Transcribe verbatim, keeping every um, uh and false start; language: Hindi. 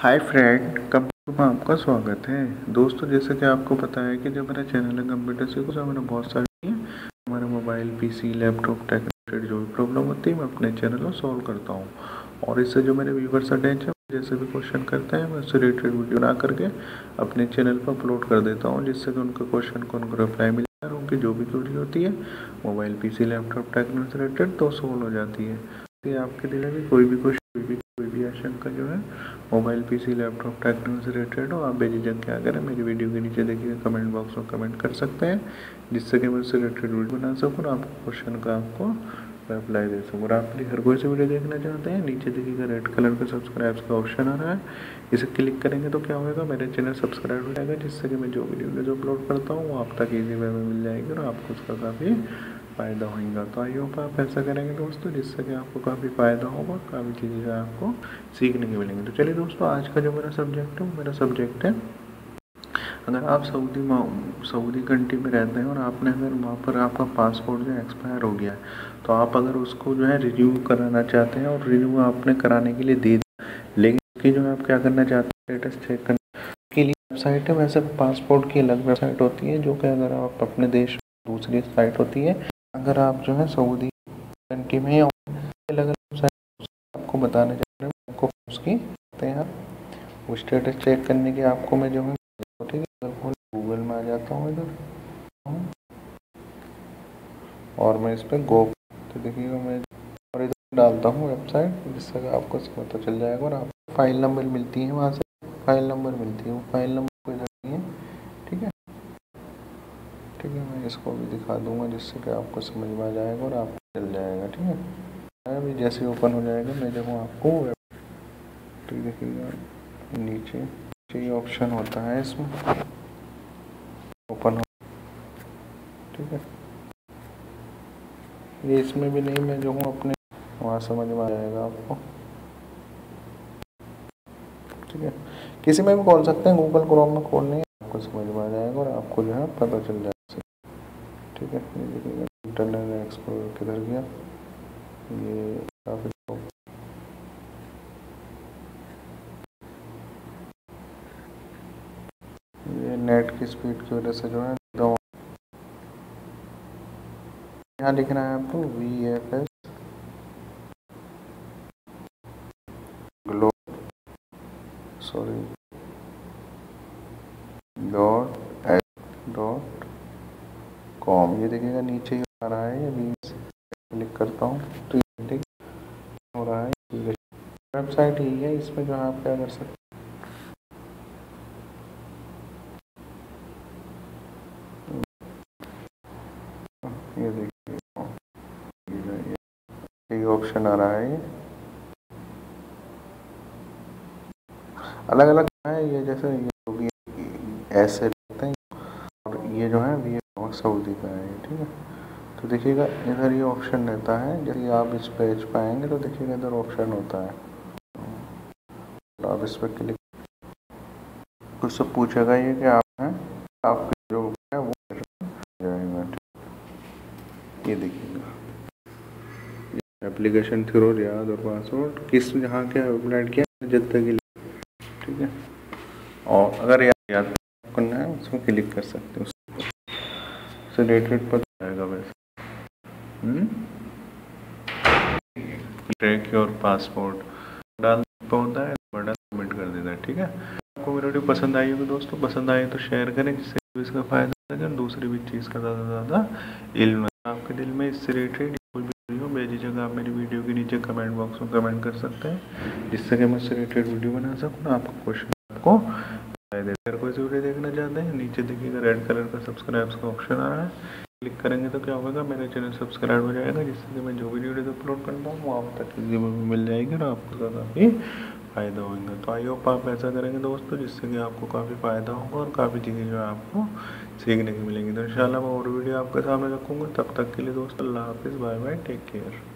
हाय फ्रेंड, कंप्यूटर में आपका स्वागत है। दोस्तों, जैसा कि आपको पता है कि जो मेरा चैनल है कंप्यूटर से कुछ हमारे बहुत सारी हमारे मोबाइल, पीसी, लैपटॉप टेक्निकल जो भी प्रॉब्लम होती है मैं अपने चैनल में सॉल्व करता हूँ। और इससे जो मेरे व्यूवर्स अटैच है जैसे भी क्वेश्चन करते हैं मैं उससे रिलेटेड वीडियो बना करके अपने चैनल पर अपलोड कर देता हूँ, जिससे कि उनके क्वेश्चन को उनको रिप्लाई मिलता है, उनकी जो भी क्वेरी होती है मोबाइल, पीसी, लैपटॉप टेक्निकल से रिलेटेड तो सॉल्व हो जाती है। आपके दिल में कोई भी क्वेश्चन, कोई भी कोई भी आशंका जो है मोबाइल, पीसी, लैपटॉप टेक्निकल से रिलेटेड हो, आप बेझिझक के आकर मेरी वीडियो के नीचे देखिए कमेंट बॉक्स में कमेंट कर सकते हैं, जिससे कि मैं उससे रिलेटेड वीडियो बना सकूँ, आपको क्वेश्चन का आपको रिप्लाई दे सकूँ। और आप हर कोई से वीडियो देखना चाहते हैं, नीचे देखिएगा रेड कलर का सब्सक्राइब का ऑप्शन आ रहा है, इसे क्लिक करेंगे तो क्या होगा, मेरे चैनल सब्सक्राइब हो जाएगा, जिससे कि मैं जो वीडियो जो अपलोड करता हूँ वो आप तक ईजी वे में मिल जाएगी और आपको उसका काफ़ी फ़ायदा होगा। तो आई होप आप ऐसा करेंगे दोस्तों, जिससे कि आपको काफ़ी फ़ायदा होगा, काफ़ी चीज़ें आपको सीखने की मिलेंगी। तो चलिए दोस्तों, आज का जो मेरा सब्जेक्ट है वो मेरा सब्जेक्ट है अगर आप सऊदी सऊदी कंट्री में रहते हैं और आपने अगर वहाँ पर आपका पासपोर्ट जो एक्सपायर हो गया है तो आप अगर उसको जो है रिन्यू कराना चाहते हैं और रिन्यू आपने कराने के लिए दे दिया, लेकिन उसकी जो है आप क्या करना चाहते हैं, स्टेटस चेक करने के लिए वेबसाइट है। वैसे पासपोर्ट की अलग वेबसाइट होती है जो कि अगर आप अपने देश दूसरी साइट होती है, अगर आप जो है सऊदी कंट्री में अलग अलग आपको बताने जा रहे हैं, आपको उसकी आप स्टेटस चेक करने के आपको मैं जो है ठीक है गूगल में आ जाता हूँ इधर और मैं इस पर गो तो देखिएगा मैं और इधर डालता हूँ वेबसाइट, जिससे आपको इसमें पता चल जाएगा और आपको फाइल नंबर मिलती है, वहाँ से फाइल नंबर मिलती है, वो फाइल नंबर को इधर है ठीक है ठीक है मैं इसको भी दिखा दूंगा, जिससे कि आपको समझ में आ जाएगा और आपको चल जाएगा ठीक है। अभी जैसे ओपन हो जाएगा मैं देखूँ आपको ठीक देखिएगा नीचे ये ऑप्शन होता है, इसमें ओपन हो ठीक है, ये इसमें भी नहीं मैं जो हूँ अपने वहाँ समझ में आ जाएगा आपको ठीक है। किसी में भी खोल सकते हैं, गूगल क्रोम में खोलने आपको समझ में आ जाएगा और आपको जो है पता चल जाएगा ठीक है। इंटरनेट एक्सप्लोरर किधर गया, ये काफ़ी ये नेट की स्पीड की वजह से जो है यहाँ लिख रहा है आपको V F S glow sorry dot H dot com, ये देखिएगा नीचे ही आ रहा है, अभी क्लिक करता हूँ तो ये हो रहा है वेबसाइट ही है, इसमें जो आप क्या कर सकते ये देखिए ये ऑप्शन आ रहा है, अलग अलग है ये, जैसे ये ऐसे रहते हैं और ये जो है वी सऊदी का है ठीक है। तो देखिएगा इधर ये ऑप्शन रहता है, यदि आप इस पेज पर आएंगे तो देखिएगा इधर ऑप्शन होता है, तो आप इस पर क्लिक उससे पूछेगा ये कि आप हैं आपके जो है वो जाएगा ठीक। ये देखिएगा एप्लीकेशन थ्रो रियाद और पासवर्ड किस जहाँ के अपलोड किया जब तक ठीक है, और अगर याद करना है उसमें क्लिक कर सकते हो, रेटेड पर जाएगा वैसे ट्रैक और पासपोर्ट डाल होता है, बटन सबमिट कर देता है ठीक है। आपको मेरी वीडियो पसंद आई होगी दोस्तों, पसंद आए तो शेयर करें, जिससे इसका फायदा करें, दूसरी भी चीज़ का ज़्यादा से ज़्यादा इल्म आपके दिल में, इससे रिलेटेड कोई भी वीडियो बेझिझक आप मेरी वीडियो के नीचे कमेंट बॉक्स में कमेंट कर सकते हैं, जिससे कि मैं इससे रिलेटेड वीडियो बना सकूँ, आपको क्वेश्चन आपको अगर कोई से वीडियो देखना चाहते हैं, नीचे देखिएगा रेड कलर का सब्सक्राइब का ऑप्शन आ रहा है, क्लिक करेंगे तो क्या होगा, मेरा चैनल सब्सक्राइब हो जाएगा, जिससे कि मैं जो भी वीडियो अपलोड करता हूँ वो आप तक इजी में मिल जाएगी और आपको उसका काफ़ी फ़ायदा होगा। तो आई होप आप ऐसा करेंगे दोस्तों, जिससे कि आपको काफ़ी फ़ायदा होगा और काफ़ी चीज़ें जो है आपको सीखने की मिलेंगी। तो इंशाल्लाह मैं और वीडियो आपके सामने रखूँगा, तब तक के लिए दोस्तों अल्लाह हाफिज़, बाय बाय, टेक केयर।